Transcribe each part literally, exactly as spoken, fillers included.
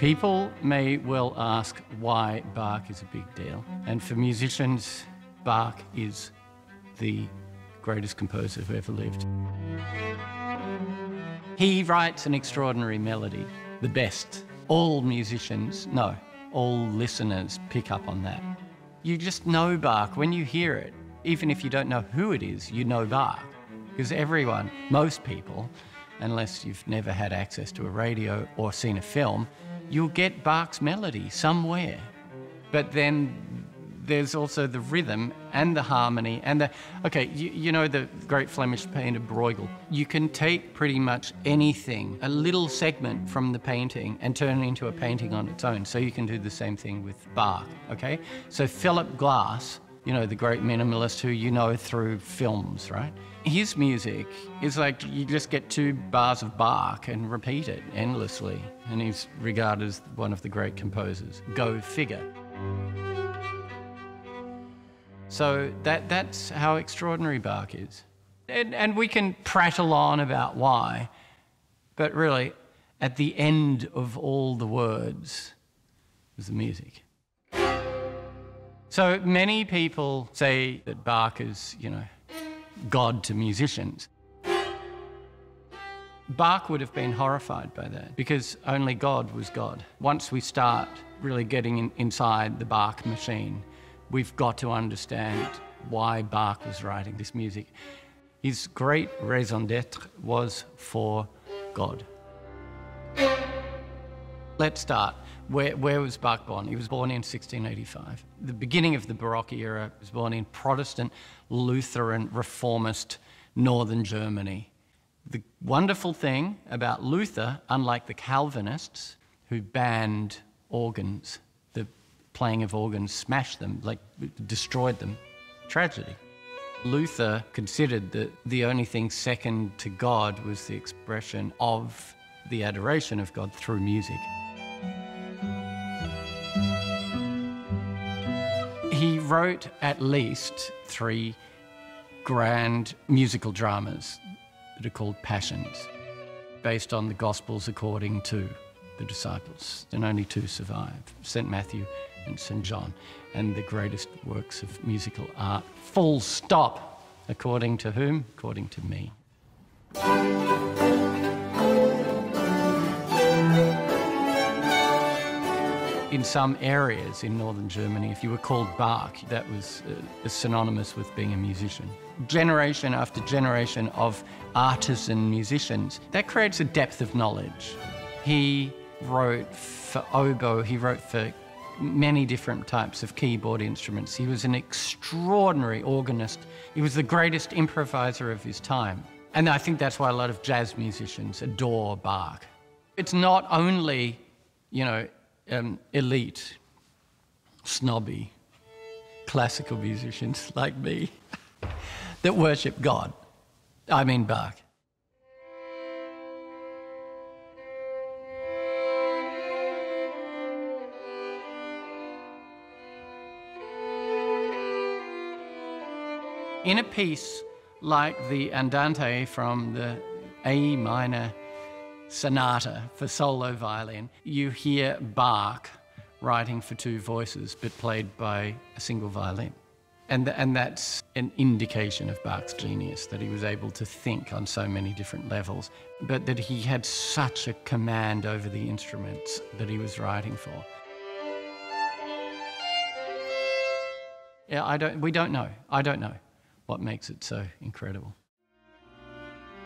People may well ask why Bach is a big deal. And for musicians, Bach is the greatest composer who ever lived. He writes an extraordinary melody, the best. All musicians, no, all listeners pick up on that. You just know Bach when you hear it. Even if you don't know who it is, you know Bach. Because everyone, most people, unless you've never had access to a radio or seen a film, you'll get Bach's melody somewhere. But then there's also the rhythm and the harmony and the... Okay, you, you know the great Flemish painter Bruegel. You can take pretty much anything, a little segment from the painting, and turn it into a painting on its own. So you can do the same thing with Bach, okay? So Philip Glass, you know, the great minimalist who you know through films, right? His music is like you just get two bars of Bach and repeat it endlessly. And he's regarded as one of the great composers. Go figure. So that, that's how extraordinary Bach is. And, and we can prattle on about why, but really, at the end of all the words is the music. So many people say that Bach is, you know, God to musicians. Bach would have been horrified by that because only God was God. Once we start really getting in, inside the Bach machine, we've got to understand why Bach was writing this music. His great raison d'être was for God. Let's start. Where, where was Bach born? He was born in sixteen eighty-five. The beginning of the Baroque era, he was born in Protestant, Lutheran, Reformist, northern Germany. The wonderful thing about Luther, unlike the Calvinists, who banned organs, playing of organs, smashed them, like destroyed them. Tragedy. Luther considered that the only thing second to God was the expression of the adoration of God through music. He wrote at least three grand musical dramas that are called Passions, based on the Gospels according to the disciples, and only two survive, St Matthew and St John, and the greatest works of musical art, full stop. According to whom? According to me. In some areas in northern Germany, if you were called Bach, that was uh, synonymous with being a musician. Generation after generation of artisan musicians, that creates a depth of knowledge. He wrote for oboe, he wrote for many different types of keyboard instruments. He was an extraordinary organist. He was the greatest improviser of his time. And I think that's why a lot of jazz musicians adore Bach. It's not only, you know, um, elite, snobby, classical musicians like me that worship God. I mean Bach. In a piece like the Andante from the A minor sonata for solo violin, you hear Bach writing for two voices but played by a single violin. And, th and that's an indication of Bach's genius, that he was able to think on so many different levels, but that he had such a command over the instruments that he was writing for. Yeah, I don't, we don't know, I don't know. What makes it so incredible.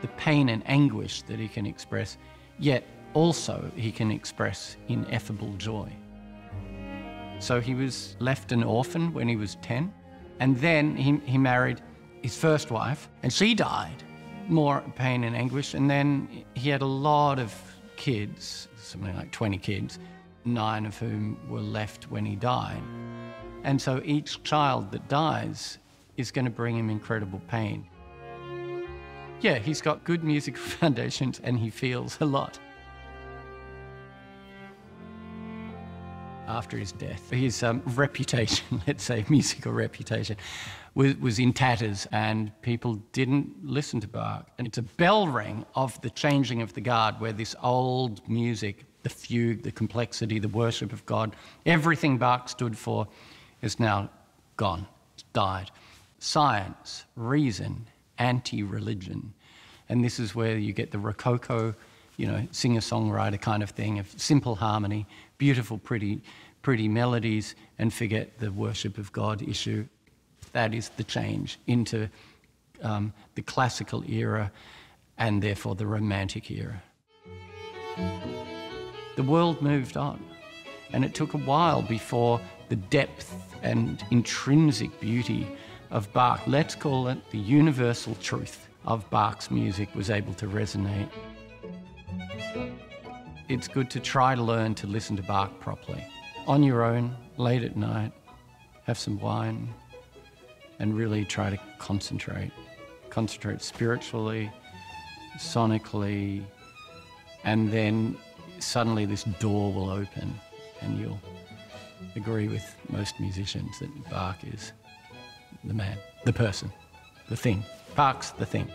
The pain and anguish that he can express, yet also he can express ineffable joy. So he was left an orphan when he was ten, and then he, he married his first wife, and she died. More pain and anguish, and then he had a lot of kids, something like twenty kids, nine of whom were left when he died. And so each child that dies is going to bring him incredible pain. Yeah, he's got good musical foundations and he feels a lot. After his death, his um, reputation, let's say musical reputation, was, was in tatters and people didn't listen to Bach. And it's a bell ring of the changing of the guard where this old music the fugue, the complexity, the worship of God. Everything Bach stood for is now gone, it's died. Science, reason, anti-religion. And this is where you get the Rococo, you know, singer-songwriter kind of thing of simple harmony, beautiful, pretty, pretty melodies, and forget the worship of God issue. That is the change into um, the classical era and therefore the Romantic era. The world moved on, and it took a while before the depth and intrinsic beauty of Bach, let's call it the universal truth of Bach's music, was able to resonate. It's good to try to learn to listen to Bach properly. On your own, late at night, have some wine and really try to concentrate. Concentrate spiritually, sonically, and then suddenly this door will open and you'll agree with most musicians that Bach is the man, the person, the thing. Bach's the thing.